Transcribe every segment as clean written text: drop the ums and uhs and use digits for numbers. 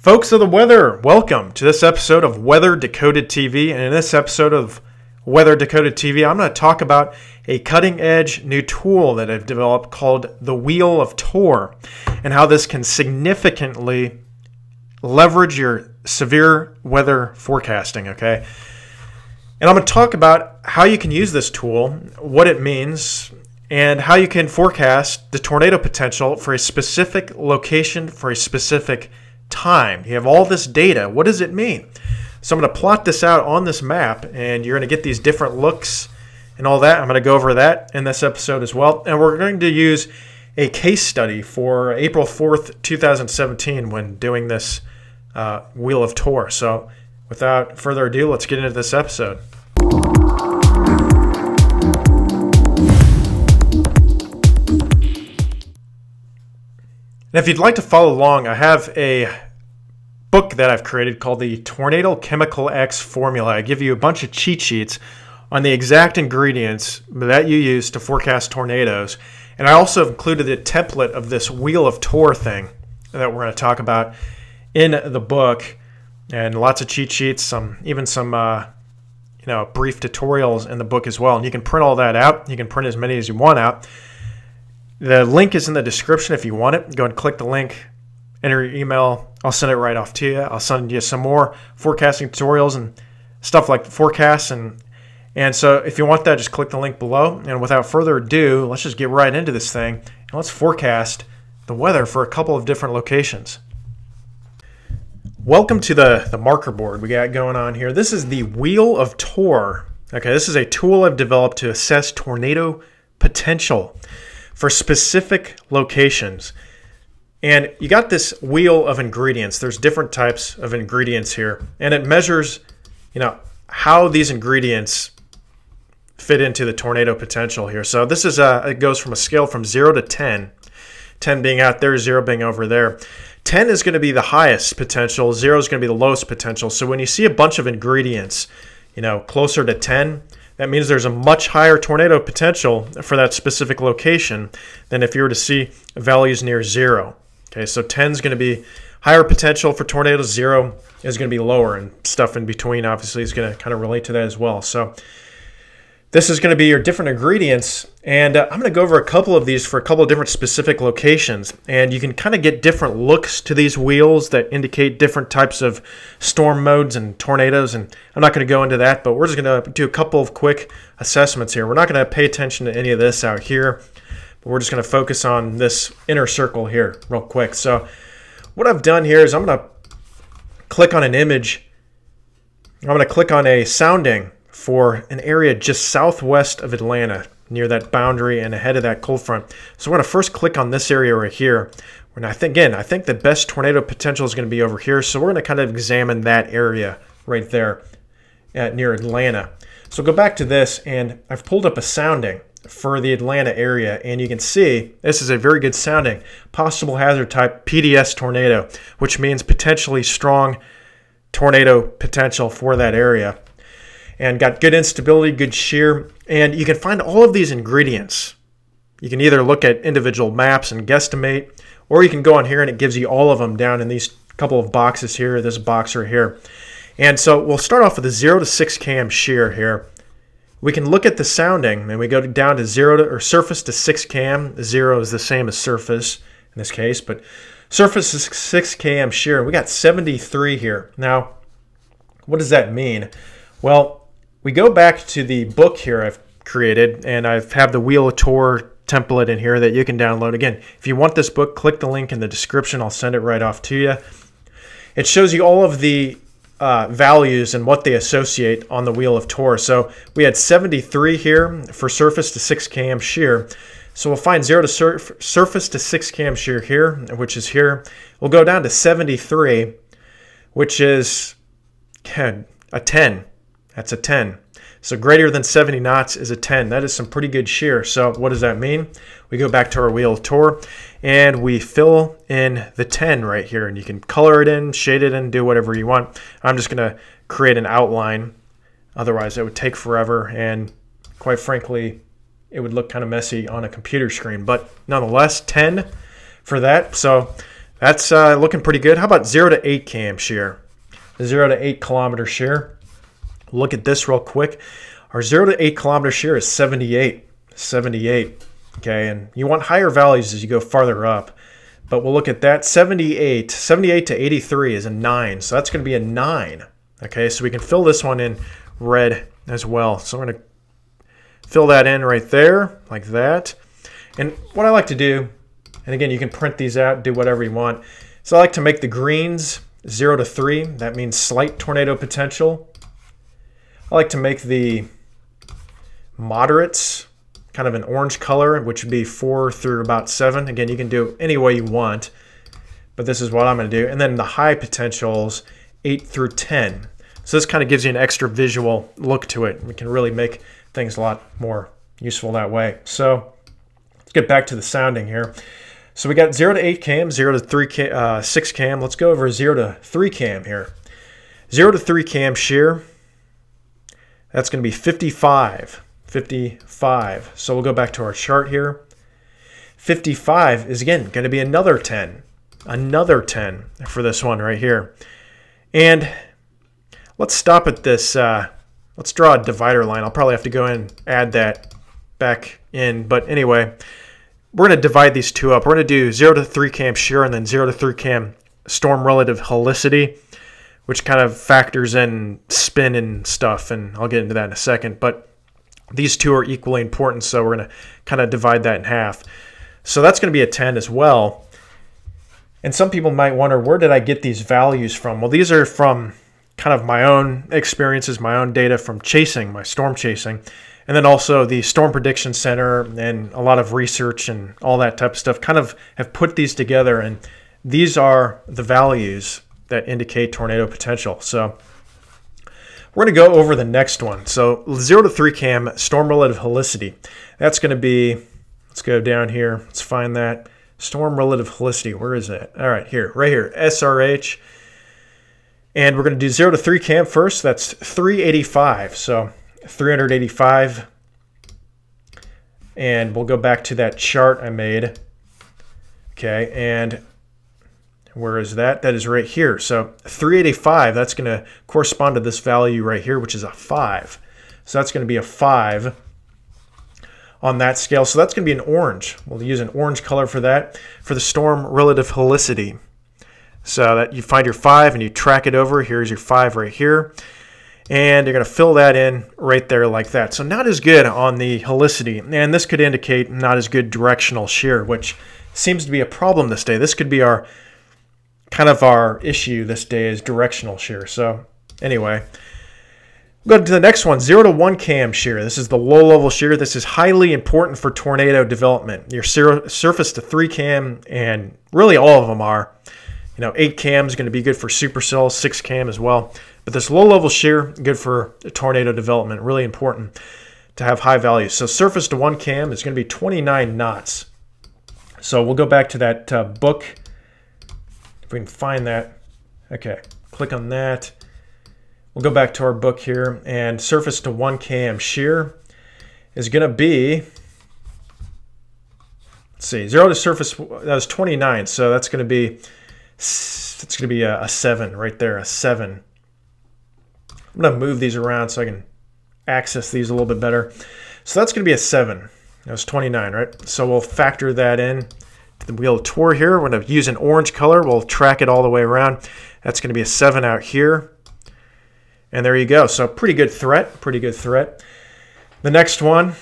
Folks of the weather, welcome to this episode of Weather Decoded TV. And in this episode of Weather Decoded TV, I'm going to talk about a cutting-edge new tool that I've developed called the Wheel of Tor, and how this can significantly leverage your severe weather forecasting, okay? And I'm going to talk about how you can use this tool, what it means, and how you can forecast the tornado potential for a specific location for a specific time. You have all this data. What does it mean? So I'm going to plot this out on this map, and you're going to get these different looks and all that. I'm going to go over that in this episode as well. And we're going to use a case study for April 4th, 2017 when doing this Wheel of Tor. So without further ado, let's get into this episode. And if you'd like to follow along, I have a book that I've created called the Tornado Chemical X Formula. I give you a bunch of cheat sheets on the exact ingredients that you use to forecast tornadoes. And I also have included a template of this Wheel of Tor thing that we're going to talk about in the book, and lots of cheat sheets, some brief tutorials in the book as well. And you can print all that out. You can print as many as you want out. The link is in the description if you want it. Go and click the link, enter your email. I'll send it right off to you. I'll send you some more forecasting tutorials and stuff like forecasts. And so if you want that, just click the link below. And without further ado, let's just get right into this thing. And let's forecast the weather for a couple of different locations. Welcome to the marker board we got going on here. This is the Wheel of Tor. Okay, this is a tool I've developed to assess tornado potential for specific locations. And you got this wheel of ingredients. There's different types of ingredients here, and it measures, you know, how these ingredients fit into the tornado potential here. So this is it goes from a scale from 0 to 10, 10 being out there, 0 being over there. 10 is going to be the highest potential, 0 is going to be the lowest potential. So when you see a bunch of ingredients, you know, closer to 10, that means there's a much higher tornado potential for that specific location than if you were to see values near 0. Okay, so 10 is going to be higher potential for tornadoes, 0 is going to be lower, and stuff in between obviously is going to kind of relate to that as well. So this is going to be your different ingredients, and I'm going to go over a couple of these for a couple of different specific locations, and you can kind of get different looks to these wheels that indicate different types of storm modes and tornadoes, and I'm not going to go into that, but we're just going to do a couple of quick assessments here. We're not going to pay attention to any of this out here, but we're just going to focus on this inner circle here real quick. So what I've done here is I'm going to click on an image. I'm going to click on a sounding for an area just southwest of Atlanta, near that boundary and ahead of that cold front. So we're going to first click on this area right here. And I think the best tornado potential is going to be over here. So we're going to kind of examine that area right there near Atlanta. So go back to this, and I've pulled up a sounding for the Atlanta area, and you can see this is a very good sounding. Possible hazard type PDS tornado, which means potentially strong tornado potential for that area. And got good instability, good shear, and you can find all of these ingredients. You can either look at individual maps and guesstimate, or you can go on here and it gives you all of them down in these couple of boxes here, this box right here. And so we'll start off with a 0 to 6 km shear here. We can look at the sounding, and we go down to surface to 6 km. 0 is the same as surface in this case, but surface is 6 km shear. We got 73 here. Now, what does that mean? Well, we go back to the book here I've created, and I have the Wheel of Tor template in here that you can download. Again, if you want this book, click the link in the description. I'll send it right off to you. It shows you all of the values and what they associate on the Wheel of Tor. So we had 73 here for surface to 6 km shear. So we'll find 0 to surface to 6 km shear here, which is here. We'll go down to 73, which is a 10. That's a 10. So greater than 70 knots is a 10. That is some pretty good shear. So what does that mean? We go back to our Wheel of Tor, and we fill in the 10 right here. And you can color it in, shade it in, do whatever you want. I'm just going to create an outline. Otherwise, it would take forever. And quite frankly, it would look kind of messy on a computer screen. But nonetheless, 10 for that. So That's looking pretty good. How about 0 to 8 cam shear? The 0 to 8 kilometer shear. Look at this real quick. Our 0 to 8 kilometer shear is 78. Okay, and you want higher values as you go farther up. But we'll look at that. 78 to 83 is a 9. So that's going to be a 9. Okay, so we can fill this one in red as well. So I'm going to fill that in right there like that. And what I like to do, and again, you can print these out, do whatever you want. So I like to make the greens 0 to 3. That means slight tornado potential. I like to make the moderates kind of an orange color, which would be 4 through about 7. Again, you can do it any way you want, but this is what I'm going to do. And then the high potentials, 8 through 10. So this kind of gives you an extra visual look to it. We can really make things a lot more useful that way. So let's get back to the sounding here. So we got 0 to 8 cam, 0 to 3 cam, 6 cam. Let's go over 0 to 3 cam here. 0 to 3 cam shear, that's going to be 55. So we'll go back to our chart here. 55 is again going to be another 10. Another 10 for this one right here. And let's stop at this. Let's draw a divider line. I'll probably have to go and add that back in. But anyway, we're going to divide these two up. We're going to do 0 to 3 cam shear and then 0 to 3 cam storm relative helicity, which kind of factors in spin and stuff. And I'll get into that in a second. But these two are equally important, so we're going to kind of divide that in half. So that's going to be a 10 as well. And some people might wonder, where did I get these values from? Well, these are from kind of my own experiences, my own data from chasing, my storm chasing, and then also the Storm Prediction Center and a lot of research and all that type of stuff kind of have put these together, and these are the values that indicate tornado potential. So we're going to go over the next one. So 0 to 3 cam storm relative helicity. That's going to be, let's go down here. Let's find that. Storm relative helicity. Where is that? All right, here. Right here. SRH. And we're going to do 0 to 3 cam first. That's 385. So 385. And we'll go back to that chart I made. Okay, and where is that? That is right here. So 385, that's going to correspond to this value right here, which is a 5. So that's going to be a 5 on that scale. So that's going to be an orange. We'll use an orange color for that, for the storm relative helicity. So that you find your 5 and you track it over. Here's your 5 right here. And you're going to fill that in right there like that. So not as good on the helicity. And this could indicate not as good directional shear, which seems to be a problem this day. This could be our kind of our issue this day, is directional shear. So anyway, we'll go to the next one, 0 to 1 cam shear. This is the low level shear. This is highly important for tornado development. Your surface to 3 cam, and really all of them are. You know, 8 cam is going to be good for supercell, 6 cam as well. But this low level shear, good for tornado development, really important to have high values. So surface to 1 cam is going to be 29 knots. So we'll go back to that book. If we can find that, okay, click on that. We'll go back to our book here, and surface to 1 cam shear is going to be, let's see, 0 to surface, that was 29, so that's going to be, it's going to be a 7 right there, a 7. I'm going to move these around so I can access these a little bit better. So that's going to be a 7. That was 29, right? So we'll factor that in. The Wheel of Tor here, we're going to use an orange color. We'll track it all the way around. That's going to be a 7 out here. And there you go. So pretty good threat, pretty good threat. The next one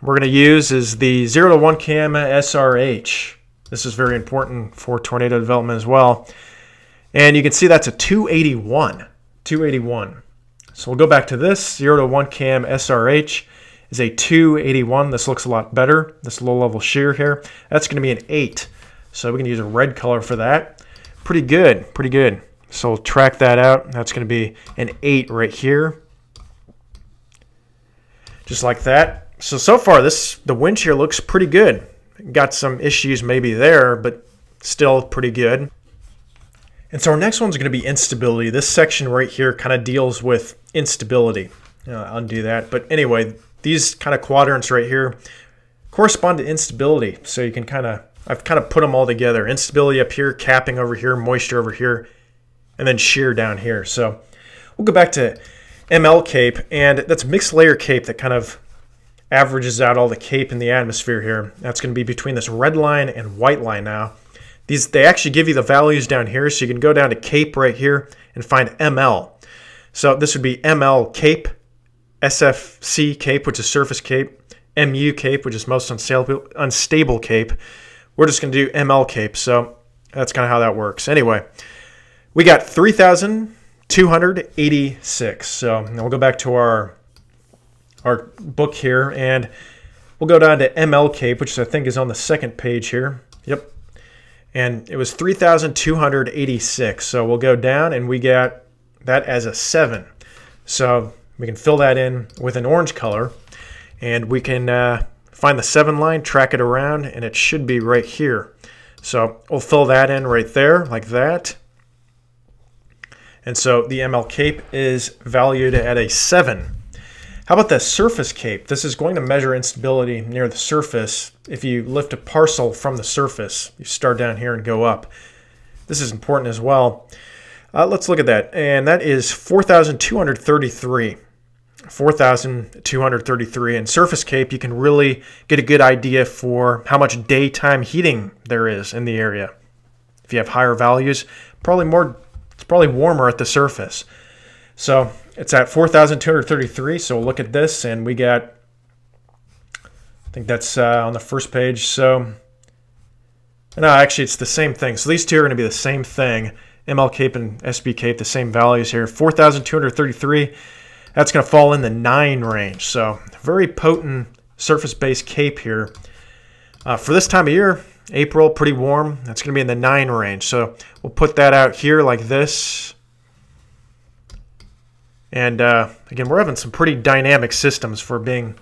we're going to use is the 0 to 1 cam SRH. This is very important for tornado development as well. And you can see that's a 281. So we'll go back to this. 0 to 1 cam SRH is a 281. This looks a lot better, this low-level shear here. That's going to be an 8. So we can use a red color for that. Pretty good, pretty good. So we'll track that out. That's going to be an 8 right here. Just like that. So far, the wind shear looks pretty good. Got some issues maybe there, but still pretty good. And so our next one's going to be instability. This section right here kind of deals with instability. Undo that. But anyway, these kind of quadrants right here correspond to instability. So you can kind of I've kind of put them all together. Instability up here, capping over here, moisture over here, and then shear down here. So we'll go back to ML Cape, and that's mixed layer cape that kind of averages out all the cape in the atmosphere here. That's going to be between this red line and white line now. These, they actually give you the values down here, so you can go down to cape right here and find ML. So this would be ML Cape, SFC Cape, which is surface cape, MU Cape, which is most unstable cape. We're just going to do ML Cape, so that's kind of how that works. Anyway, we got 3,286. So now we'll go back to our book here, and we'll go down to ML Cape, which I think is on the second page here. Yep. And it was 3,286. So we'll go down, and we got that as a 7. So we can fill that in with an orange color, and we can find the 7 line, track it around, and it should be right here. So we'll fill that in right there like that. And so the ML Cape is valued at a 7. How about the surface cape? This is going to measure instability near the surface. If you lift a parcel from the surface, you start down here and go up. This is important as well. Let's look at that. And that is 4,233. 4,233. And surface cape, you can really get a good idea for how much daytime heating there is in the area. If you have higher values, probably more, it's probably warmer at the surface. So it's at 4,233, so we'll look at this, and we got, I think that's on the first page, so, no, actually it's the same thing. So these two are going to be the same thing, ML Cape and SB Cape, the same values here. 4,233, that's going to fall in the 9 range, so very potent surface-based cape here. For this time of year, April, pretty warm, that's going to be in the 9 range, so we'll put that out here like this. And again, we're having some pretty dynamic systems for being,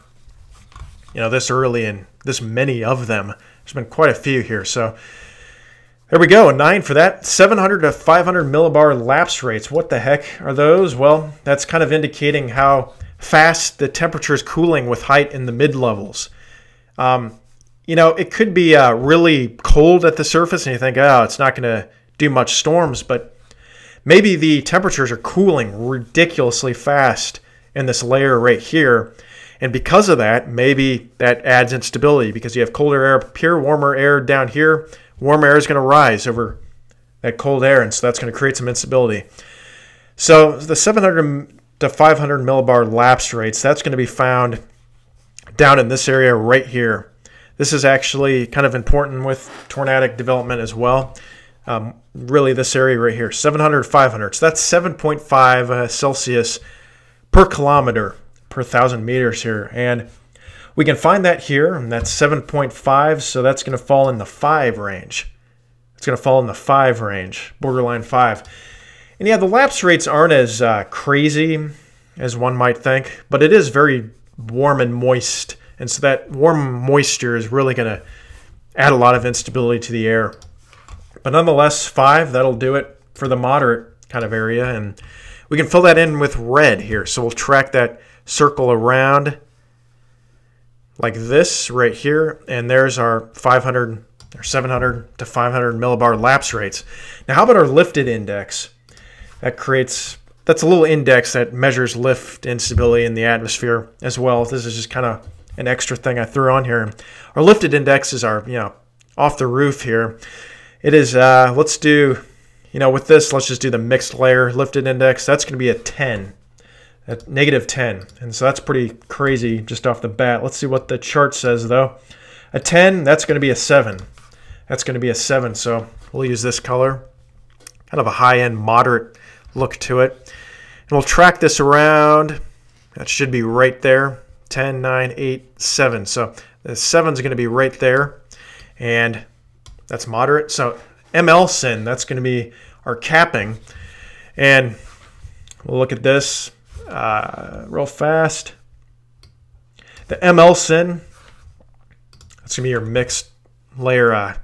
you know, this early and this many of them. There's been quite a few here. So there we go, a 9 for that. 700 to 500 millibar lapse rates. What the heck are those? Well, that's kind of indicating how fast the temperature is cooling with height in the mid-levels. You know, it could be really cold at the surface, and you think, oh, it's not going to do much storms, but maybe the temperatures are cooling ridiculously fast in this layer right here. And because of that, maybe that adds instability because you have colder air up here, warmer air down here. Warm air is going to rise over that cold air, and so that's going to create some instability. So the 700 to 500 millibar lapse rates, that's going to be found down in this area right here. This is actually kind of important with tornadic development as well. Really this area right here, 700, 500. So that's 7.5 Celsius per kilometer per 1,000 meters here. And we can find that here, and that's 7.5, so that's going to fall in the 5 range. It's going to fall in the 5 range, borderline 5. And yeah, the lapse rates aren't as crazy as one might think, but it is very warm and moist. And so that warm moisture is really going to add a lot of instability to the air. But nonetheless, 5, that'll do it for the moderate kind of area. And we can fill that in with red here. So we'll track that circle around like this right here. And there's our 500 or 700 to 500 millibar lapse rates. Now, how about our lifted index? That creates, that's a little index that measures lift instability in the atmosphere as well. This is just kind of an extra thing I threw on here. Our lifted index is our, you know, off the roof here. It is, let's do, you know, with this, let's just do the mixed layer lifted index. That's going to be a 10, a negative 10. And so that's pretty crazy just off the bat. Let's see what the chart says, though. A 10, that's going to be a 7. That's going to be a 7. So we'll use this color, kind of a high-end moderate look to it. And we'll track this around. That should be right there, 10, 9, 8, 7. So the 7 is going to be right there. And that's moderate. So ML sin, that's going to be our capping. And we'll look at this real fast. The ML sin, that's going to be your mixed layer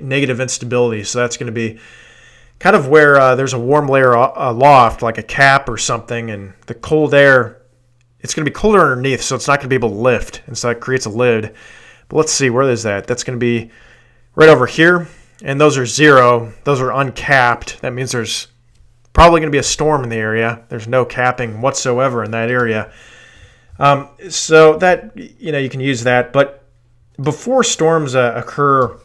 negative instability. So that's going to be kind of where there's a warm layer aloft, like a cap or something, and the cold air, it's going to be colder underneath, so it's not going to be able to lift. And so that creates a lid. But let's see, where is that? That's going to be right over here, and those are zero. Those are uncapped. That means there's probably going to be a storm in the area. There's no capping whatsoever in that area. So that, you know, you can use that. But before storms occur,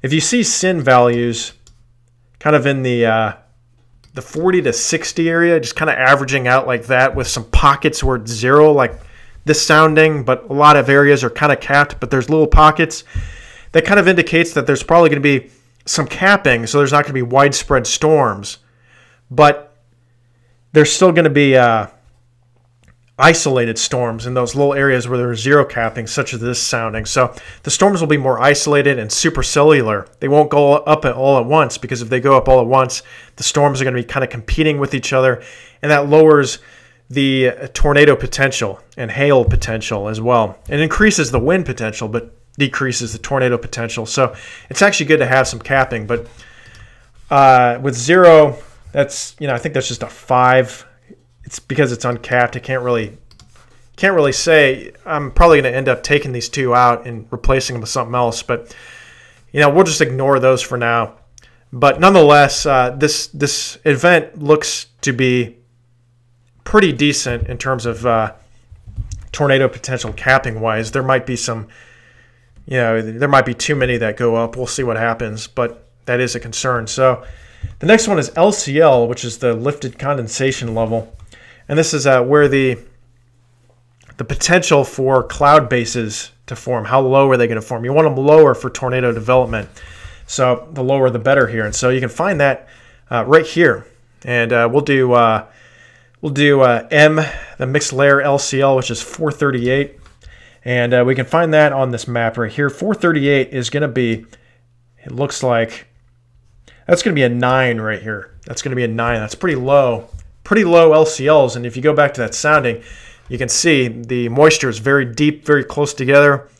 if you see SIN values kind of in the 40 to 60 area, just kind of averaging out like that with some pockets where it's zero, like this sounding, but a lot of areas are kind of capped, but there's little pockets. That kind of indicates that there's probably going to be some capping, so there's not going to be widespread storms. But there's still going to be isolated storms in those little areas where there's zero capping, such as this sounding. So the storms will be more isolated and supercellular. They won't go up all at once, because if they go up all at once, the storms are going to be kind of competing with each other, and that lowers the tornado potential and hail potential as well. It increases the wind potential, but decreases the tornado potential. So it's actually good to have some capping. But with zero, that's, you know, I think that's just a 5. It's because it's uncapped. I can't really say. I'm probably going to end up taking these two out and replacing them with something else. But, you know, we'll just ignore those for now. But nonetheless, this event looks to be pretty decent in terms of tornado potential capping wise. There might be some. You know, there might be too many that go up. We'll see what happens, but that is a concern. So the next one is LCL, which is the lifted condensation level. And this is where the potential for cloud bases to form. How low are they going to form? You want them lower for tornado development. So the lower, the better here. And so you can find that right here. And we'll do M, the mixed layer LCL, which is 438. And we can find that on this map right here. 438 is going to be, it looks like, that's going to be a 9 right here. That's going to be a 9. That's pretty low LCLs. And if you go back to that sounding, you can see the moisture is very deep, very close together,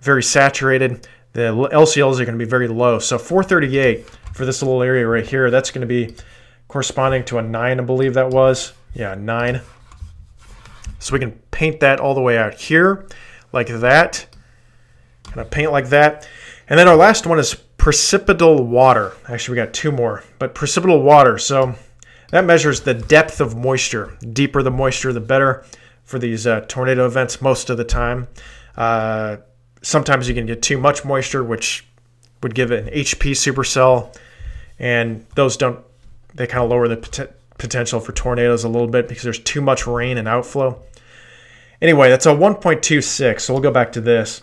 very saturated. The LCLs are going to be very low. So 438 for this little area right here, that's going to be corresponding to a 9, I believe that was. Yeah, 9. So we can paint that all the way out here. Like that, kind of paint like that. And then our last one is precipitable water. Actually, we got two more, but precipitable water. So that measures the depth of moisture. Deeper the moisture, the better for these tornado events most of the time. Sometimes you can get too much moisture, which would give it an HP supercell. And those don't, they kind of lower the potential for tornadoes a little bit because there's too much rain and outflow. Anyway, that's a 1.26, so we'll go back to this.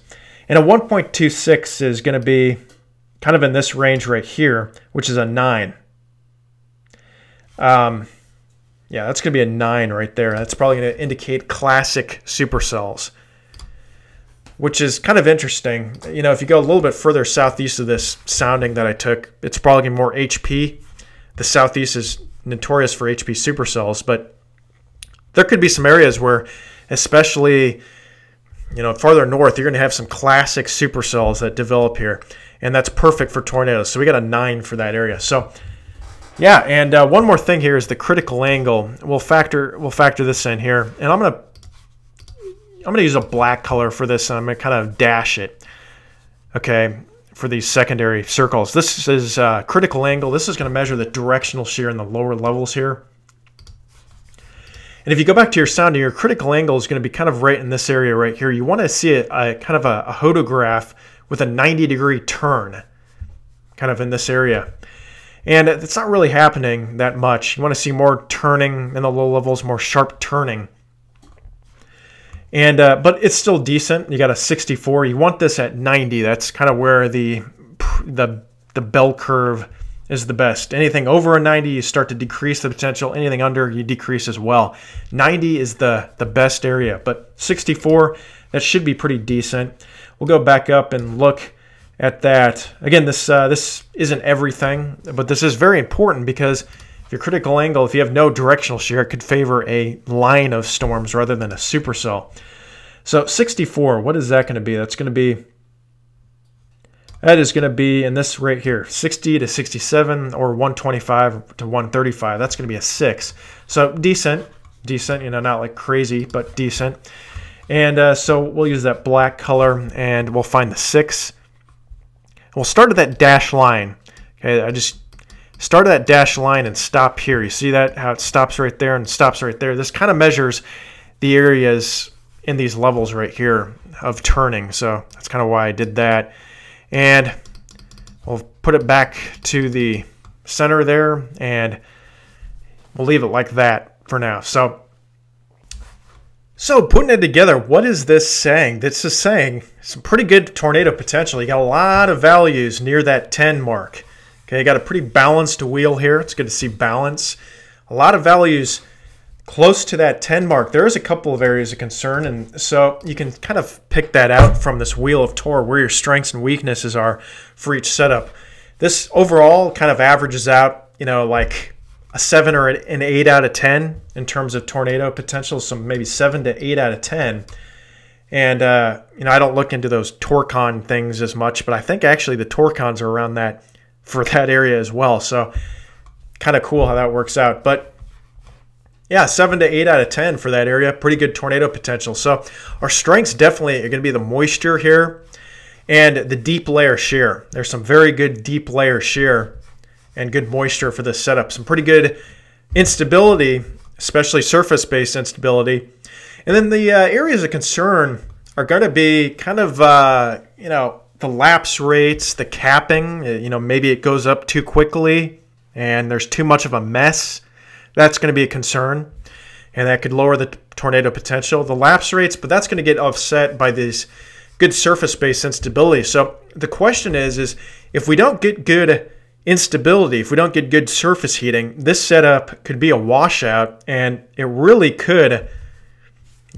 And a 1.26 is going to be kind of in this range right here, which is a 9. Yeah, that's going to be a 9 right there. That's probably going to indicate classic supercells, which is kind of interesting. You know, if you go a little bit further southeast of this sounding that I took, it's probably going to be more HP. The southeast is notorious for HP supercells, but there could be some areas where, especially, you know, farther north, you're going to have some classic supercells that develop here, and that's perfect for tornadoes. So we got a 9 for that area. So yeah, and one more thing here is the critical angle. We'll factor this in here, and I'm gonna use a black color for this, and I'm gonna kind of dash it. Okay, for these secondary circles. This is critical angle. This is going to measure the directional shear in the lower levels here. And if you go back to your sounding, your critical angle is going to be kind of right in this area right here. You want to see a kind of a hodograph with a 90-degree turn kind of in this area. And it's not really happening that much. You want to see more turning in the low levels, more sharp turning. And but it's still decent. You got a 64. You want this at 90. That's kind of where the bell curve is the best. Anything over a 90, you start to decrease the potential. Anything under, you decrease as well. 90 is the best area, but 64, that should be pretty decent. We'll go back up and look at that. Again, this isn't everything, but this is very important because your critical angle, if you have no directional shear, it could favor a line of storms rather than a supercell. So 64, what is that going to be? That's going to be, that is going to be in this right here, 60 to 67 or 125 to 135. That's going to be a 6. So decent, you know, not like crazy, but decent. And so we'll use that black color and we'll find the 6. And we'll start at that dashed line. Okay, I just start at that dashed line and stop here. You see that, how it stops right there and stops right there. This kind of measures the areas in these levels right here of turning. So that's kind of why I did that. And we'll put it back to the center there, and we'll leave it like that for now. So putting it together, what is this saying? This is saying some pretty good tornado potential. You got a lot of values near that 10 mark. Okay, you got a pretty balanced wheel here. It's good to see balance. A lot of values close to that 10 mark. There is a couple of areas of concern, and so you can kind of pick that out from this Wheel of Tor, where your strengths and weaknesses are for each setup. This overall kind of averages out, you know, like a 7 or an 8 out of 10 in terms of tornado potential, so maybe 7 to 8 out of 10. And, you know, I don't look into those Torcon things as much, but I think actually the Torcons are around that for that area as well. So kind of cool how that works out. But, yeah, 7 to 8 out of 10 for that area, pretty good tornado potential. So our strengths definitely are going to be the moisture here and the deep layer shear. There's some very good deep layer shear and good moisture for this setup. Some pretty good instability, especially surface-based instability. And then the areas of concern are going to be kind of, you know, the lapse rates, the capping. You know, maybe it goes up too quickly and there's too much of a mess. That's going to be a concern, and that could lower the tornado potential. The lapse rates, but that's going to get offset by these good surface-based instability. So the question is if we don't get good instability, if we don't get good surface heating, this setup could be a washout, and it really could.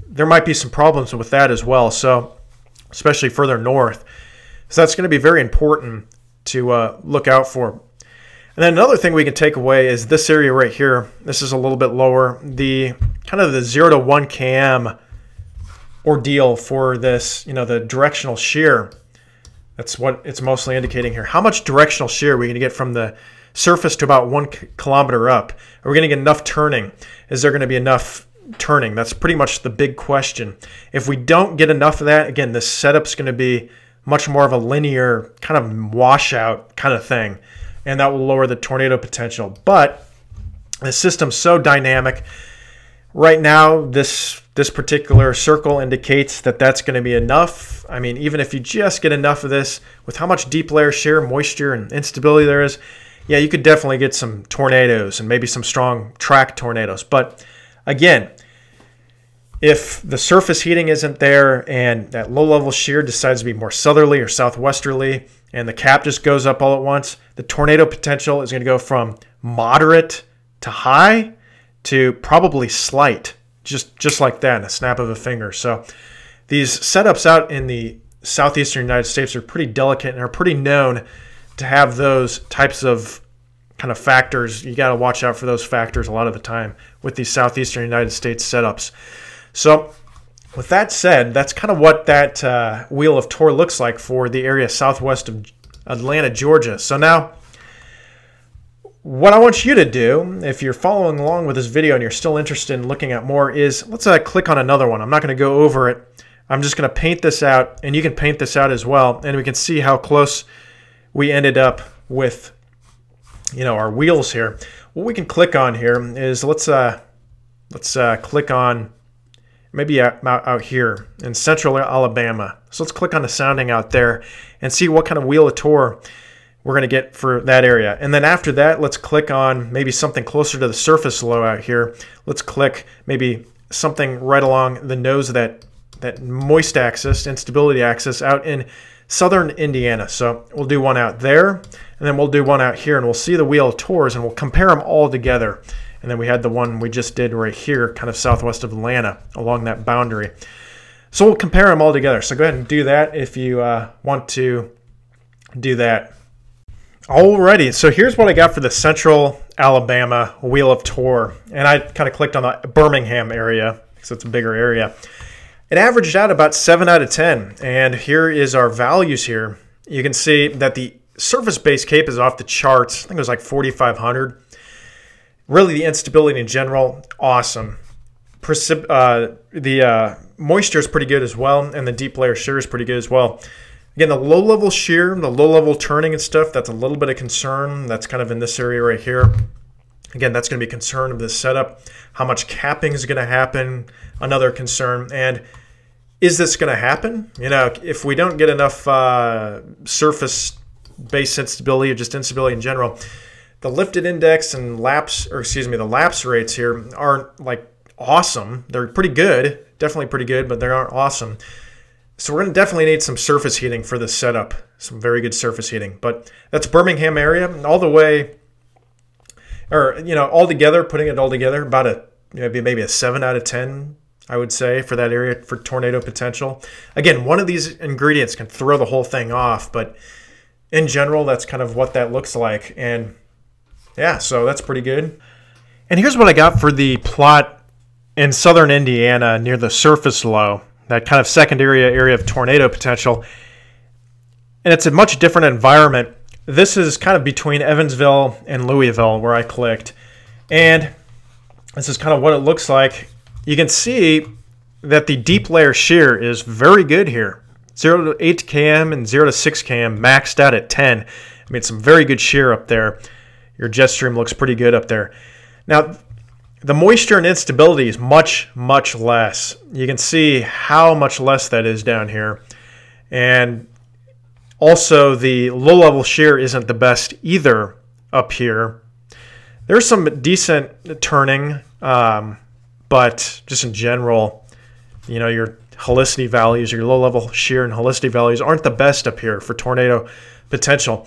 There might be some problems with that as well, so especially further north. So that's going to be very important to look out for. And then another thing we can take away is this area right here. This is a little bit lower. The kind of the 0 to 1 km ordeal for this, you know, the directional shear. That's what it's mostly indicating here. How much directional shear are we going to get from the surface to about 1 kilometer up? Are we going to get enough turning? Is there going to be enough turning? That's pretty much the big question. If we don't get enough of that, again, this setup's going to be much more of a linear kind of washout kind of thing, and that will lower the tornado potential. But the system's so dynamic. Right now, this particular circle indicates that that's going to be enough. I mean, even if you just get enough of this, with how much deep layer shear, moisture, and instability there is, yeah, you could definitely get some tornadoes and maybe some strong track tornadoes. But again, if the surface heating isn't there and that low-level shear decides to be more southerly or southwesterly and the cap just goes up all at once, the tornado potential is going to go from moderate to high to probably slight, just like that in a snap of a finger. So these setups out in the southeastern United States are pretty delicate and are pretty known to have those types of kind of factors. You got to watch out for those factors a lot of the time with these southeastern United States setups. So with that said, that's kind of what that Wheel of Tor looks like for the area southwest of Atlanta, Georgia. So now, what I want you to do, if you're following along with this video and you're still interested in looking at more, is let's click on another one. I'm not going to go over it. I'm just going to paint this out, and you can paint this out as well, and we can see how close we ended up with, you know, our wheels here. What we can click on here is let's click on maybe out here in central Alabama. So let's click on the sounding out there and see what kind of Wheel of Tor we're going to get for that area. And then after that, let's click on maybe something closer to the surface low out here. Let's click maybe something right along the nose of that moist axis, instability axis, out in southern Indiana. So we'll do one out there, and then we'll do one out here, and we'll see the Wheel of Tors, and we'll compare them all together. And then we had the one we just did right here, kind of southwest of Atlanta, along that boundary. So we'll compare them all together. So go ahead and do that if you want to do that. Alrighty, so here's what I got for the central Alabama Wheel of Tor, and I kind of clicked on the Birmingham area because it's a bigger area. It averaged out about 7 out of 10, and here is our values here. You can see that the surface-based cape is off the charts. I think it was like 4,500. Really, the instability in general, awesome. The moisture is pretty good as well, and the deep layer shear is pretty good as well. Again, the low-level shear, the low-level turning and stuff, that's a little bit of concern. That's kind of in this area right here. Again, that's going to be a concern of this setup. How much capping is going to happen? Another concern. And is this going to happen? You know, if we don't get enough surface-based instability or just instability in general, the lifted index and the lapse rates here aren't like awesome. They're pretty good, definitely pretty good, but they aren't awesome. So we're going to definitely need some surface heating for this setup, some very good surface heating. But that's Birmingham area, and all the way, or, you know, all together, putting it all together, about a, you know, maybe a 7 out of 10, I would say, for that area for tornado potential. Again, one of these ingredients can throw the whole thing off, but in general, that's kind of what that looks like. And yeah, so that's pretty good. And here's what I got for the plot in southern Indiana near the surface low, that kind of secondary area of tornado potential. And it's a much different environment. This is kind of between Evansville and Louisville where I clicked. And this is kind of what it looks like. You can see that the deep layer shear is very good here. 0 to 8 km and 0 to 6 km maxed out at 10. I mean, some very good shear up there. Your jet stream looks pretty good up there. Now, the moisture and instability is much, much less. You can see how much less that is down here. And also the low-level shear isn't the best either up here. There's some decent turning, but just in general, you know, your helicity values, your low-level shear and helicity values aren't the best up here for tornado potential.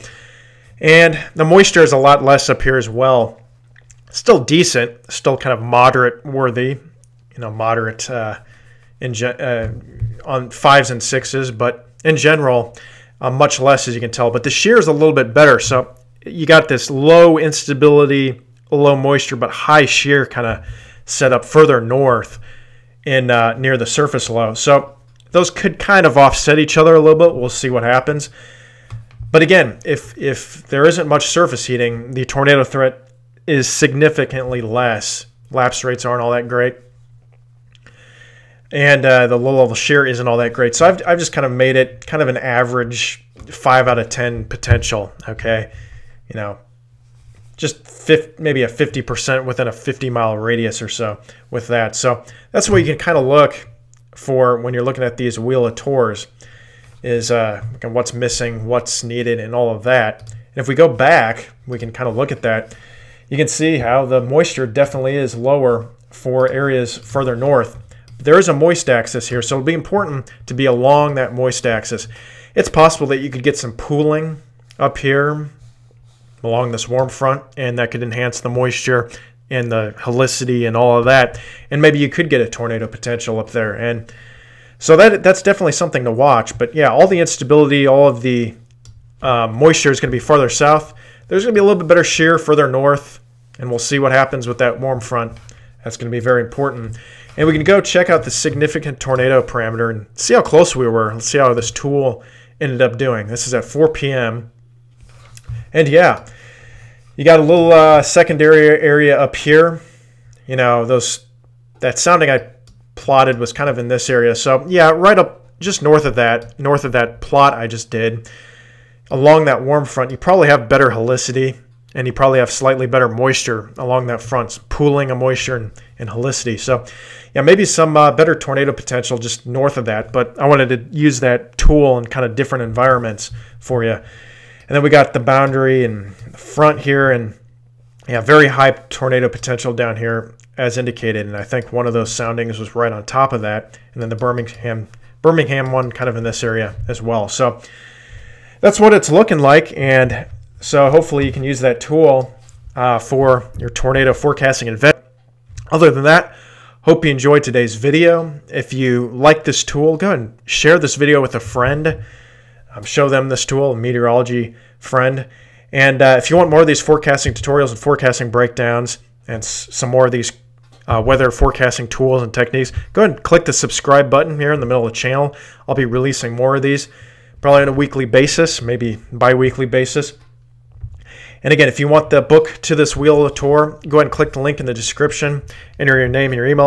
And the moisture is a lot less up here as well. Still decent, still kind of moderate worthy, you know, moderate on 5s and 6s, but in general, much less as you can tell. But the shear is a little bit better, so you got this low instability, low moisture, but high shear kind of set up further north in near the surface low. So those could kind of offset each other a little bit. We'll see what happens. But again, if there isn't much surface heating, the tornado threat is significantly less. Lapse rates aren't all that great. And the low-level shear isn't all that great. So I've just kind of made it kind of an average 5 out of 10 potential, okay? You know, just maybe a 50% within a 50-mile radius or so with that. So that's what you can kind of look for when you're looking at these Wheel of Tors, is what's missing, what's needed, and all of that. And if we go back, we can kind of look at that. You can see how the moisture definitely is lower for areas further north. There is a moist axis here, so it'll be important to be along that moist axis. It's possible that you could get some pooling up here along this warm front, and that could enhance the moisture and the helicity and all of that. And maybe you could get a tornado potential up there. And so that's definitely something to watch. But yeah, all the instability, all of the moisture is going to be farther south. There's going to be a little bit better shear further north, and we'll see what happens with that warm front. That's going to be very important. And we can go check out the significant tornado parameter and see how close we were. Let's see how this tool ended up doing. This is at 4 p.m. And yeah, you got a little secondary area up here. You know, that sounding I plotted was kind of in this area. So yeah, right up just north of that plot I just did. Along that warm front, you probably have better helicity, and you probably have slightly better moisture along that front, so pooling of moisture and helicity. So yeah, maybe some better tornado potential just north of that, but I wanted to use that tool in kind of different environments for you. And then we got the boundary and the front here, and yeah, very high tornado potential down here as indicated, and I think one of those soundings was right on top of that, and then the Birmingham one kind of in this area as well. So that's what it's looking like, and so hopefully you can use that tool for your tornado forecasting and event. Other than that, hope you enjoyed today's video. If you like this tool, go ahead and share this video with a friend. Show them this tool, a meteorology friend. And if you want more of these forecasting tutorials and forecasting breakdowns and some more of these weather forecasting tools and techniques, go ahead and click the subscribe button here in the middle of the channel. I'll be releasing more of these, probably on a weekly basis, maybe bi-weekly basis. And again, if you want the book to this Wheel of Tor, go ahead and click the link in the description, enter your name and your email.